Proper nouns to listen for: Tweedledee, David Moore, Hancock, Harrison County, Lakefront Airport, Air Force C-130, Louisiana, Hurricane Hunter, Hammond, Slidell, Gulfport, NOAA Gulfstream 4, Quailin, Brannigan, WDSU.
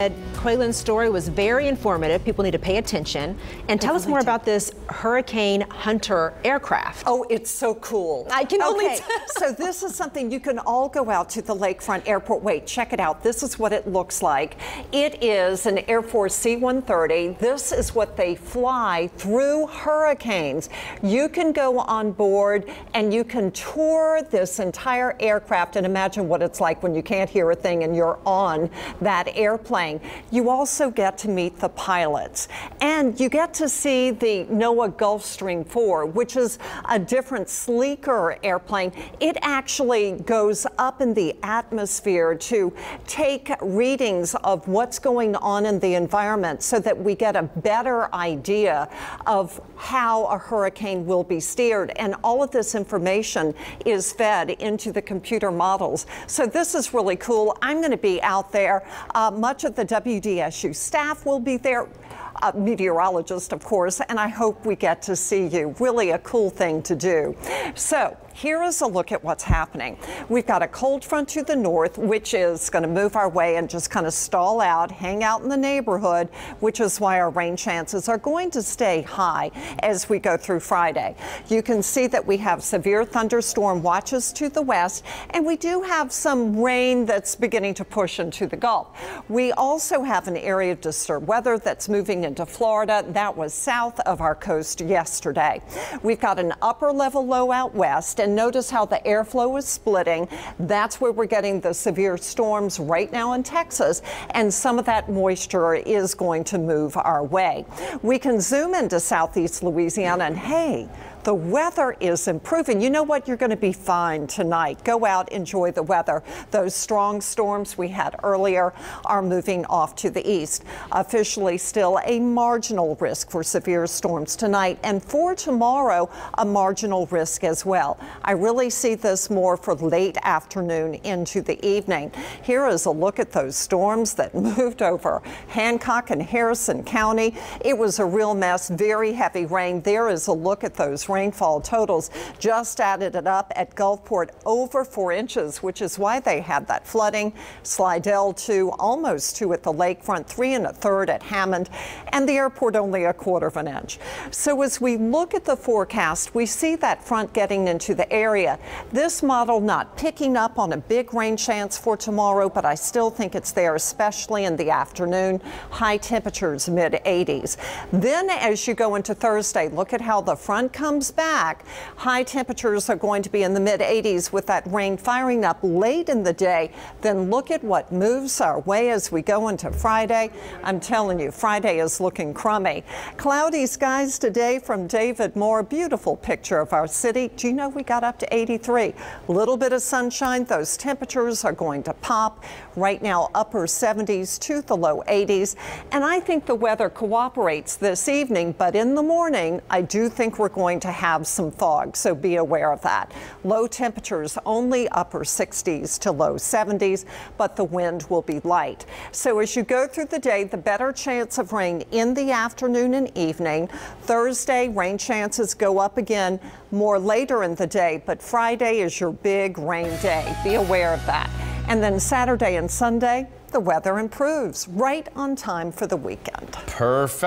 Quailin's story was very informative. People need to pay attention. And tell us more about this Hurricane Hunter aircraft. Oh, it's so cool. I can only tell. So this is something you can all go out to the Lakefront Airport. Wait, check it out. This is what it looks like. It is an Air Force C-130. This is what they fly through hurricanes. You can go on board and you can tour this entire aircraft and imagine what it's like when you can't hear a thing and you're on that airplane. You also get to meet the pilots, and you get to see the NOAA Gulfstream 4, which is a different, sleeker airplane. It actually goes up in the atmosphere to take readings of what's going on in the environment so that we get a better idea of how a hurricane will be steered. And all of this information is fed into the computer models. So this is really cool. I'm going to be out there. Much of the WDSU staff will be there, meteorologist, of course, and I hope we get to see you. Really a cool thing to do. So here is a look at what's happening. We've got a cold front to the north, which is going to move our way and just kind of stall out, hang out in the neighborhood, which is why our rain chances are going to stay high as we go through Friday. You can see that we have severe thunderstorm watches to the west, and we do have some rain that's beginning to push into the Gulf. We also have an area of disturbed weather that's moving into Florida. That was south of our coast yesterday. We've got an upper level low out west, and notice how the airflow is splitting. That's where we're getting the severe storms right now in Texas, and some of that moisture is going to move our way. We can zoom into southeast Louisiana, and hey, the weather is improving. You know what? You're going to be fine tonight. Go out, enjoy the weather. Those strong storms we had earlier are moving off to the east. Officially still a marginal risk for severe storms tonight, and for tomorrow, a marginal risk as well. I really see this more for late afternoon into the evening. Here is a look at those storms that moved over Hancock and Harrison County. It was a real mess, very heavy rain. There is a look at those rainfall totals. Just added it up at Gulfport, over 4 inches, which is why they had that flooding. Slidell 2, almost 2 at the lakefront, 3 1/3 at Hammond, and the airport only 1/4 of an inch. So as we look at the forecast, we see that front getting into the area. This model not picking up on a big rain chance for tomorrow, but I still think it's there, especially in the afternoon. High temperatures, mid-80s. Then as you go into Thursday, look at how the front comes back. High temperatures are going to be in the mid-80s with that rain firing up late in the day. Then look at what moves our way as we go into Friday. I'm telling you, Friday is looking crummy. Cloudy skies today from David Moore. Beautiful picture of our city. Do you know we got up to 83? A little bit of sunshine. Those temperatures are going to pop. Right now, upper 70s to the low 80s. And I think the weather cooperates this evening, but in the morning, I do think we're going to have some fog, so be aware of that. Low temperatures only upper 60s to low 70s, but the wind will be light. So as you go through the day, the better chance of rain in the afternoon and evening. Thursday, rain chances go up again, more later in the day, but Friday is your big rain day. Be aware of that. And then Saturday and Sunday, the weather improves right on time for the weekend. Perfect.